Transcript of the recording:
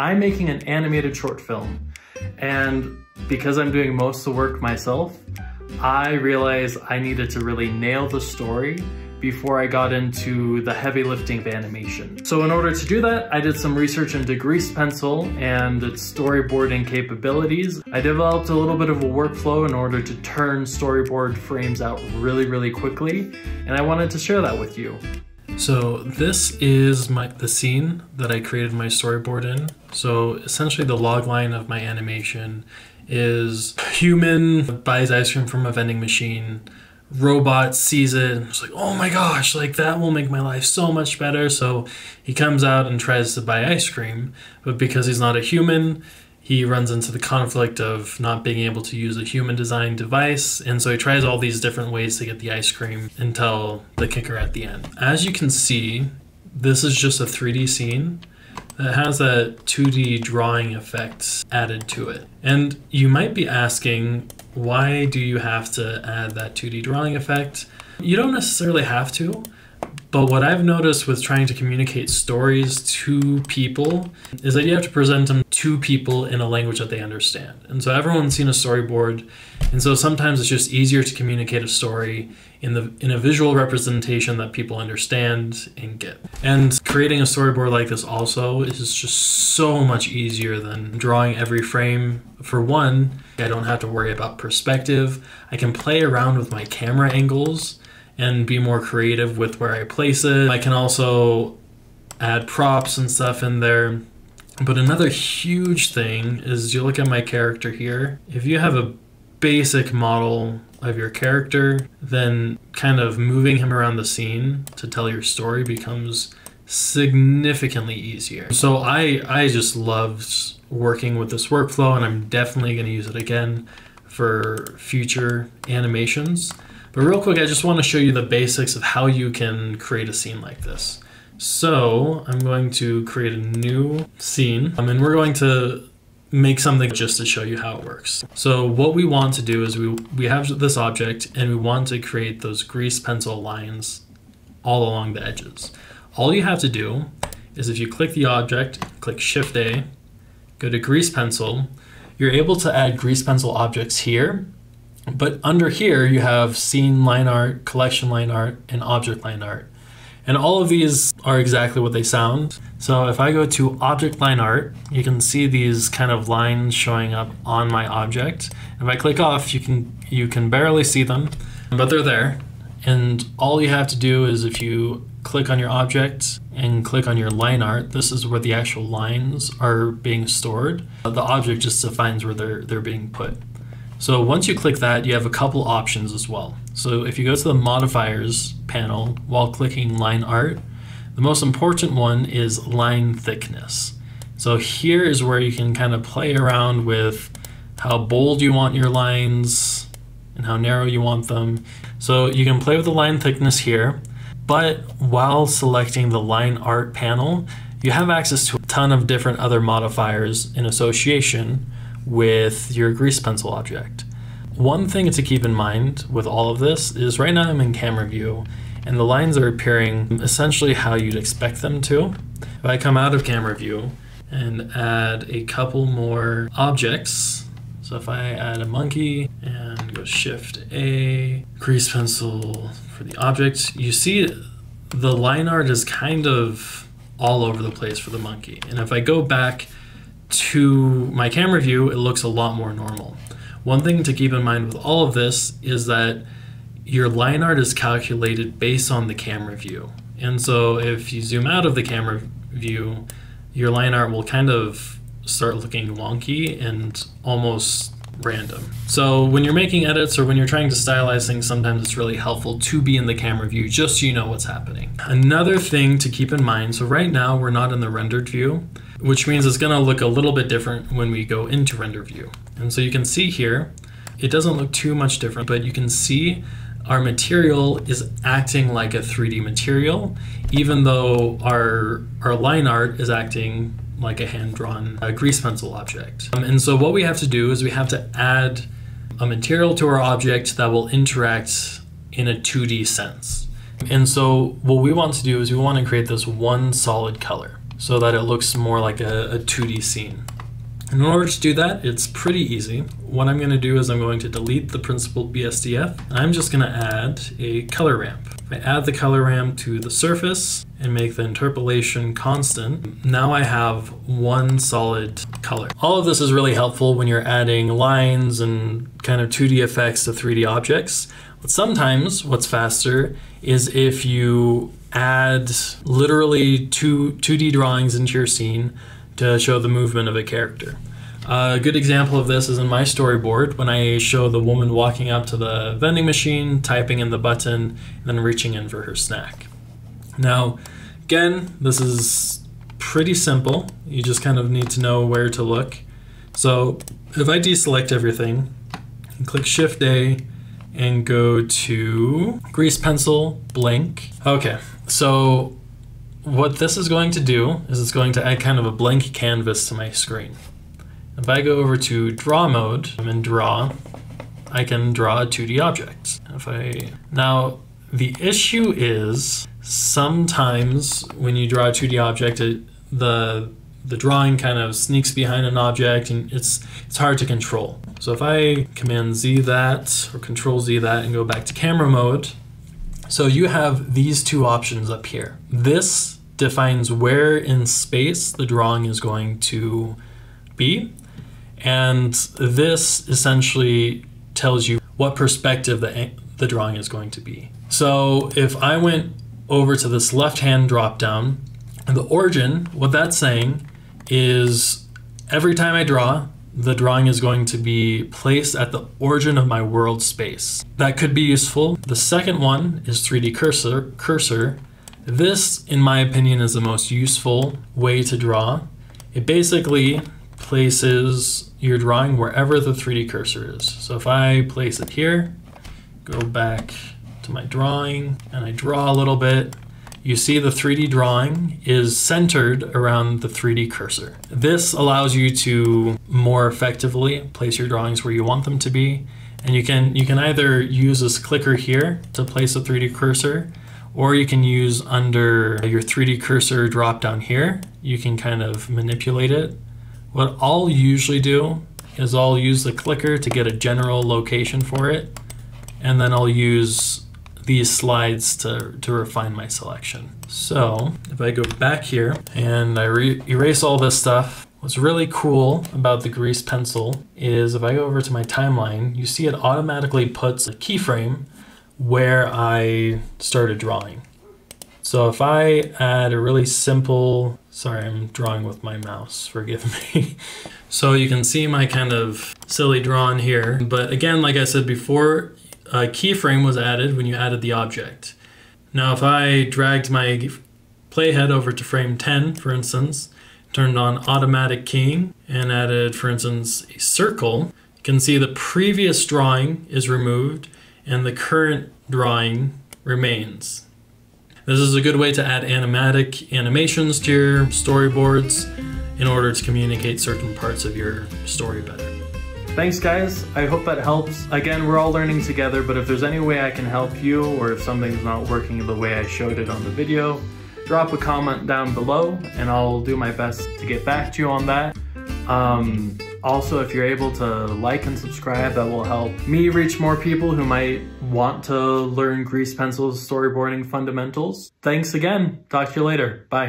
I'm making an animated short film, and because I'm doing most of the work myself, I realized I needed to really nail the story before I got into the heavy lifting of animation. So in order to do that, I did some research into Grease Pencil and its storyboarding capabilities. I developed a little bit of a workflow in order to turn storyboard frames out really, really quickly, and I wanted to share that with you. So this is the scene that I created my storyboard in. So essentially the log line of my animation is human buys ice cream from a vending machine, robot sees it and it's like, oh my gosh, like that will make my life so much better. So he comes out and tries to buy ice cream, but because he's not a human, he runs into the conflict of not being able to use a human designed device. And so he tries all these different ways to get the ice cream until the kicker at the end. As you can see, this is just a 3D scene that has that 2D drawing effect added to it. And you might be asking, why do you have to add that 2D drawing effect? You don't necessarily have to, but what I've noticed with trying to communicate stories to people is that you have to present them to people in a language that they understand. And so everyone's seen a storyboard, and so sometimes it's just easier to communicate a story in a visual representation that people understand and get. And creating a storyboard like this also is just so much easier than drawing every frame. For one, I don't have to worry about perspective. I can play around with my camera angles and be more creative with where I place it. I can also add props and stuff in there. But another huge thing is, you look at my character here. If you have a basic model of your character, then kind of moving him around the scene to tell your story becomes significantly easier. So I just loved working with this workflow, and I'm definitely gonna use it again for future animations. But real quick, I just want to show you the basics of how you can create a scene like this. So I'm going to create a new scene, and we're going to make something just to show you how it works. So what we want to do is we have this object, and we want to create those grease pencil lines all along the edges. All you have to do is, if you click the object, click Shift A, go to Grease Pencil, you're able to add grease pencil objects here. But under here, you have scene line art, collection line art, and object line art. And all of these are exactly what they sound. So if I go to object line art, you can see these kind of lines showing up on my object. If I click off, you can barely see them, but they're there. And all you have to do is, if you click on your object and click on your line art, this is where the actual lines are being stored. The object just defines where they're being put. So once you click that, you have a couple options as well. So if you go to the modifiers panel while clicking line art, the most important one is line thickness. So here is where you can kind of play around with how bold you want your lines and how narrow you want them. So you can play with the line thickness here, but while selecting the line art panel, you have access to a ton of different other modifiers in association with your grease pencil object. One thing to keep in mind with all of this is, right now I'm in camera view and the lines are appearing essentially how you'd expect them to. If I come out of camera view and add a couple more objects, so if I add a monkey and go Shift A, grease pencil for the object, you see the line art is kind of all over the place for the monkey. And if I go back to my camera view, it looks a lot more normal. One thing to keep in mind with all of this is that your line art is calculated based on the camera view. And so if you zoom out of the camera view, your line art will kind of start looking wonky and almost random. So when you're making edits or when you're trying to stylize things, sometimes it's really helpful to be in the camera view just so you know what's happening. Another thing to keep in mind, so right now we're not in the rendered view, which means it's gonna look a little bit different when we go into render view. And so you can see here, it doesn't look too much different, but you can see our material is acting like a 3D material, even though our line art is acting like a hand-drawn grease pencil object. And so what we have to do is we have to add a material to our object that will interact in a 2D sense. And so what we want to do is we want to create this one solid color. so that it looks more like a 2D scene. In order to do that, it's pretty easy. What I'm going to do is I'm going to delete the Principled BSDF. I'm just going to add a color ramp. I add the color ramp to the surface and make the interpolation constant. Now I have one solid color. All of this is really helpful when you're adding lines and kind of 2D effects to 3D objects. But sometimes what's faster is if you add literally two 2D drawings into your scene to show the movement of a character. A good example of this is in my storyboard when I show the woman walking up to the vending machine, typing in the button, and then reaching in for her snack. Now, again, this is pretty simple. You just kind of need to know where to look. So if I deselect everything, and click Shift A and go to Grease Pencil, blank. Okay, so what this is going to do is it's going to add kind of a blank canvas to my screen. If I go over to draw mode and draw, I can draw a 2D object. Now, the issue is sometimes when you draw a 2D object, the drawing kind of sneaks behind an object and it's hard to control. So if I Command Z that or Control Z that and go back to camera mode, so you have these two options up here. This defines where in space the drawing is going to be, and this essentially tells you what perspective the drawing is going to be. So if I went over to this left-hand drop-down, the origin, what that's saying is every time I draw, the drawing is going to be placed at the origin of my world space. That could be useful. The second one is 3D cursor. This, in my opinion, is the most useful way to draw. It basically places your drawing wherever the 3D cursor is. So if I place it here, go back to my drawing, and I draw a little bit, you see the 3D drawing is centered around the 3D cursor. This allows you to more effectively place your drawings where you want them to be, and you can either use this clicker here to place a 3D cursor, or you can use under your 3D cursor drop down here, you can kind of manipulate it. What I'll usually do is I'll use the clicker to get a general location for it, and then I'll use these slides to refine my selection. So if I go back here and I erase all this stuff, what's really cool about the Grease Pencil is if I go over to my timeline, you see it automatically puts a keyframe where I started drawing. So if I add a really simple, sorry, I'm drawing with my mouse, forgive me. So you can see my kind of silly drawing here. But again, like I said before, a keyframe was added when you added the object. Now, if I dragged my playhead over to frame 10, for instance, turned on automatic keying and added, for instance, a circle, you can see the previous drawing is removed and the current drawing remains. This is a good way to add animatic animations to your storyboards in order to communicate certain parts of your story better. Thanks guys, I hope that helps. Again, we're all learning together, but if there's any way I can help you or if something's not working the way I showed it on the video, drop a comment down below and I'll do my best to get back to you on that. Also, if you're able to like and subscribe, that will help me reach more people who might want to learn Grease Pencil's storyboarding fundamentals. Thanks again. Talk to you later. Bye.